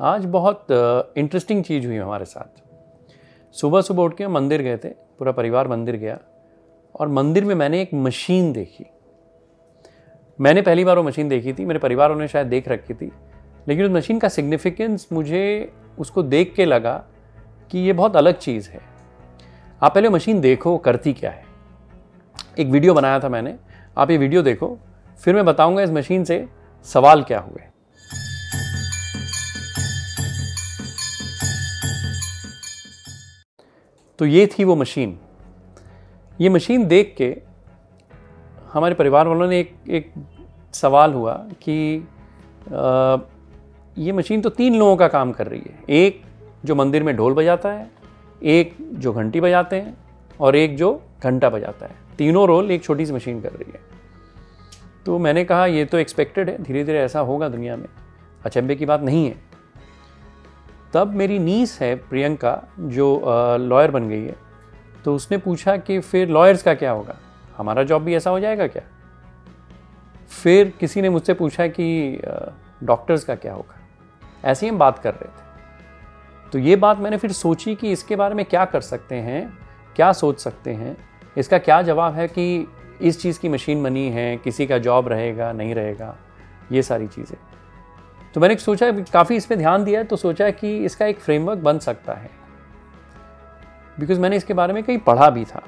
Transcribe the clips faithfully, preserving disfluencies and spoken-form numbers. आज बहुत इंटरेस्टिंग चीज़ हुई हमारे साथ। सुबह सुबह उठ के मंदिर गए थे, पूरा परिवार मंदिर गया और मंदिर में मैंने एक मशीन देखी। मैंने पहली बार वो मशीन देखी थी, मेरे परिवार वालों ने शायद देख रखी थी, लेकिन उस मशीन का सिग्निफिकेंस मुझे उसको देख के लगा कि ये बहुत अलग चीज़ है। आप पहले मशीन देखो करती क्या है। एक वीडियो बनाया था मैंने, आप ये वीडियो देखो, फिर मैं बताऊंगा इस मशीन से सवाल क्या हुए। तो ये थी वो मशीन। ये मशीन देख के हमारे परिवार वालों ने एक एक सवाल हुआ कि आ, ये मशीन तो तीन लोगों का काम कर रही है, एक जो मंदिर में ढोल बजाता है, एक जो घंटी बजाते हैं और एक जो घंटा बजाता है। तीनों रोल एक छोटी सी मशीन कर रही है। तो मैंने कहा ये तो एक्सपेक्टेड है, धीरे धीरे ऐसा होगा दुनिया में, अचंभे की बात नहीं है। तब मेरी नीस है प्रियंका, जो लॉयर बन गई है, तो उसने पूछा कि फिर लॉयर्स का क्या होगा, हमारा जॉब भी ऐसा हो जाएगा क्या। फिर किसी ने मुझसे पूछा कि डॉक्टर्स का क्या होगा। ऐसे ही हम बात कर रहे थे। तो ये बात मैंने फिर सोची कि इसके बारे में क्या कर सकते हैं, क्या सोच सकते हैं, इसका क्या जवाब है कि इस चीज़ की मशीन बनी है, किसी का जॉब रहेगा नहीं रहेगा, ये सारी चीज़ें। तो मैंने सोचा, काफ़ी इस पे ध्यान दिया, तो सोचा कि इसका एक फ्रेमवर्क बन सकता है, बिकॉज मैंने इसके बारे में कहीं पढ़ा भी था।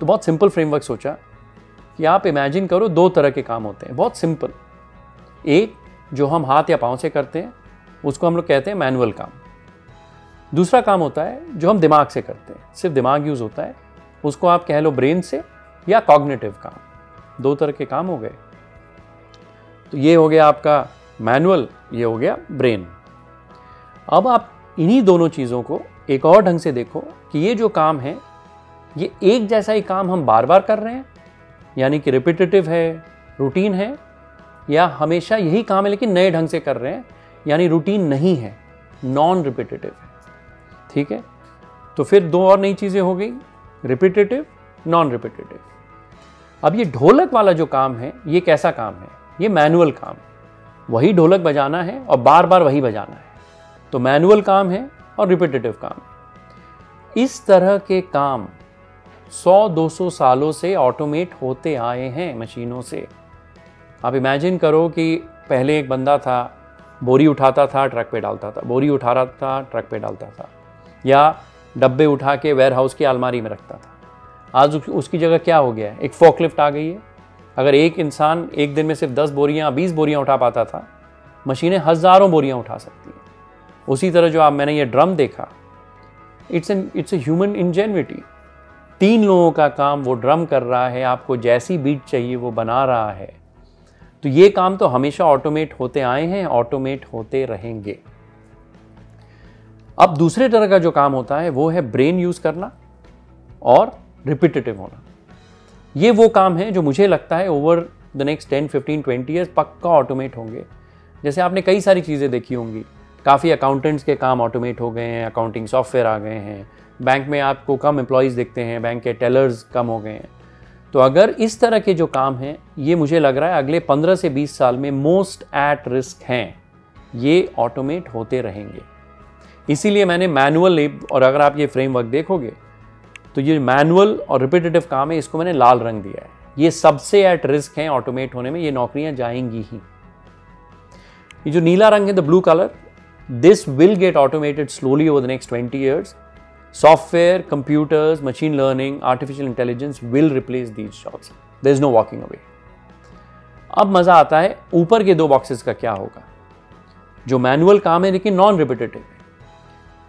तो बहुत सिंपल फ्रेमवर्क सोचा कि आप इमेजिन करो दो तरह के काम होते हैं, बहुत सिंपल। एक जो हम हाथ या पाँव से करते हैं, उसको हम लोग कहते हैं मैनुअल काम। दूसरा काम होता है जो हम दिमाग से करते हैं, सिर्फ दिमाग यूज़ होता है, उसको आप कह लो ब्रेन से या कॉग्निटिव काम। दो तरह के काम हो गए। तो ये हो गया आपका मैनुअल, ये हो गया ब्रेन। अब आप इन्हीं दोनों चीज़ों को एक और ढंग से देखो कि ये जो काम है, ये एक जैसा ही काम हम बार बार कर रहे हैं, यानी कि रिपीटेटिव है, रूटीन है, या हमेशा यही काम है लेकिन नए ढंग से कर रहे हैं, यानी रूटीन नहीं है, नॉन रिपीटेटिव है। ठीक है, तो फिर दो और नई चीज़ें हो गई, रिपीटेटिव, नॉन रिपीटेटिव। अब ये ढोलक वाला जो काम है, ये कैसा काम है, ये मैनुअल काम है, वही ढोलक बजाना है और बार बार वही बजाना है, तो मैनुअल काम है और रिपीटेटिव काम है। इस तरह के काम सौ दो सौ सालों से ऑटोमेट होते आए हैं मशीनों से। आप इमेजिन करो कि पहले एक बंदा था, बोरी उठाता था, ट्रक पे डालता था, बोरी उठा रहा था, ट्रक पे डालता था, या डब्बे उठा के वेयर हाउस की अलमारी में रखता था। आज उसकी जगह क्या हो गया है, एक फोकलिफ्ट आ गई है। अगर एक इंसान एक दिन में सिर्फ दस बोरियाँ बीस बोरियाँ उठा पाता था, मशीनें हज़ारों बोरियाँ उठा सकती हैं। उसी तरह जो आप मैंने ये ड्रम देखा, it's an it's a human ingenuity. तीन लोगों का काम वो ड्रम कर रहा है, आपको जैसी बीट चाहिए वो बना रहा है। तो ये काम तो हमेशा ऑटोमेट होते आए हैं, ऑटोमेट होते रहेंगे। अब दूसरे तरह का जो काम होता है वो है ब्रेन यूज़ करना और रिपीटेटिव होना। ये वो काम है जो मुझे लगता है over the next ten fifteen twenty years पक्का ऑटोमेट होंगे। जैसे आपने कई सारी चीज़ें देखी होंगी, काफ़ी अकाउंटेंट्स के काम ऑटोमेट हो गए हैं, अकाउंटिंग सॉफ्टवेयर आ गए हैं, बैंक में आपको कम एम्प्लॉयज़ दिखते हैं, बैंक के टेलर्स कम हो गए हैं। तो अगर इस तरह के जो काम हैं, ये मुझे लग रहा है अगले पंद्रह से बीस साल में मोस्ट एट रिस्क हैं, ये ऑटोमेट होते रहेंगे। इसीलिए मैंने मैनुअल, और अगर आप ये फ्रेमवर्क देखोगे तो ये मैनुअल और रिपीटेटिव काम है, इसको मैंने लाल रंग दिया है, ये सबसे एट रिस्क हैं ऑटोमेट होने में, ये नौकरियां जाएंगी ही। ये जो नीला रंग है, the blue colour, this will get automated slowly over the next twenty years. Software, computers, machine learning, artificial intelligence will replace these jobs, there is no walking away. अब मज़ा आता है, ऊपर के दो बॉक्सेस का क्या होगा, जो मैनुअल काम है लेकिन नॉन रिपीटेटिव है।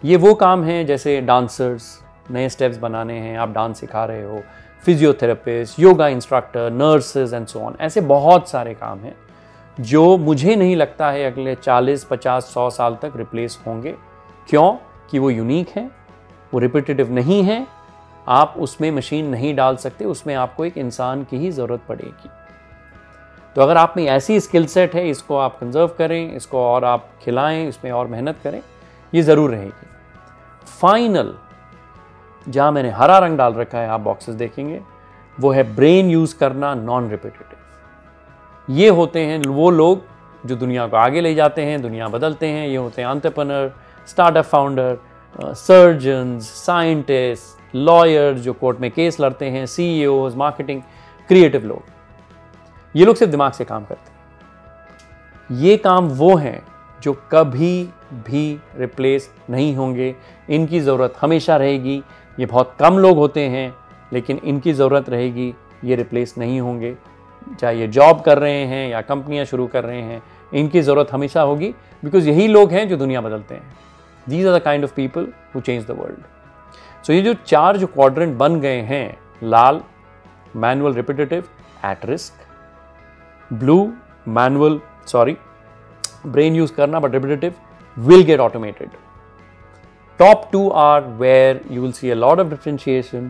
ये वो काम है जैसे डांसर्स, नए स्टेप्स बनाने हैं, आप डांस सिखा रहे हो, physiotherapist, yoga instructor, nurses and so on. ऐसे बहुत सारे काम हैं जो मुझे नहीं लगता है अगले चालीस, पचास, सौ साल तक रिप्लेस होंगे। क्यों कि वो यूनिक हैं, वो रिपीटेटिव नहीं हैं, आप उसमें मशीन नहीं डाल सकते, उसमें आपको एक इंसान की ही ज़रूरत पड़ेगी। तो अगर आप में ऐसी स्किल सेट है, इसको आप कंजर्व करें, इसको और आप खिलाएँ, इसमें और मेहनत करें, ये ज़रूर रहेगी। फाइनल, जहाँ मैंने हरा रंग डाल रखा है, आप बॉक्सेस देखेंगे, वो है ब्रेन यूज़ करना, नॉन रिपीटेटिव। ये होते हैं वो लोग जो दुनिया को आगे ले जाते हैं, दुनिया बदलते हैं। ये होते हैं entrepreneur, startup founder, surgeons, scientist, lawyers जो कोर्ट में केस लड़ते हैं, सीईओज़, मार्केटिंग, क्रिएटिव लोग। ये लोग सिर्फ दिमाग से काम करते हैं। ये काम वो हैं जो कभी भी रिप्लेस नहीं होंगे। इनकी ज़रूरत हमेशा रहेगी। ये बहुत कम लोग होते हैं लेकिन इनकी ज़रूरत रहेगी, ये रिप्लेस नहीं होंगे। चाहे ये जॉब कर रहे हैं या कंपनियां शुरू कर रहे हैं, इनकी ज़रूरत हमेशा होगी, बिकॉज यही लोग हैं जो दुनिया बदलते हैं। These are the kind of people who change the world. So ये जो चार जो क्वाड्रेंट बन गए हैं, लाल manual repetitive at risk, blue manual sorry brain use करना but repetitive will get automated. Top two are where you will see a lot of differentiation,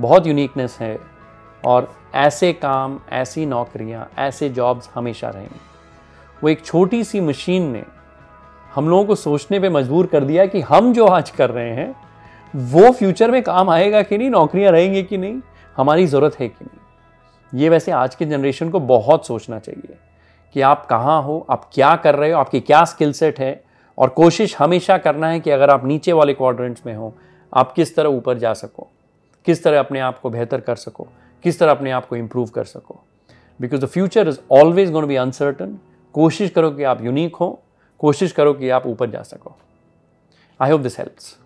बहुत uniqueness है और ऐसे काम, ऐसी नौकरियाँ, ऐसे jobs हमेशा रहेंगे। वो एक छोटी सी मशीन ने हम लोगों को सोचने पे मजबूर कर दिया कि हम जो आज कर रहे हैं वो फ्यूचर में काम आएगा कि नहीं, नौकरियाँ रहेंगी कि नहीं, हमारी ज़रूरत है कि नहीं। ये वैसे आज के जनरेशन को बहुत सोचना चाहिए कि आप कहाँ हो, आप क्या कर रहे हो, आपकी क्या स्किल सेट है, और कोशिश हमेशा करना है कि अगर आप नीचे वाले क्वाड्रेंट्स में हो, आप किस तरह ऊपर जा सको, किस तरह अपने आप को बेहतर कर सको, किस तरह अपने आप को इम्प्रूव कर सको। Because the future is always going to be uncertain. कोशिश करो कि आप यूनिक हो, कोशिश करो कि आप ऊपर जा सको। I hope this helps.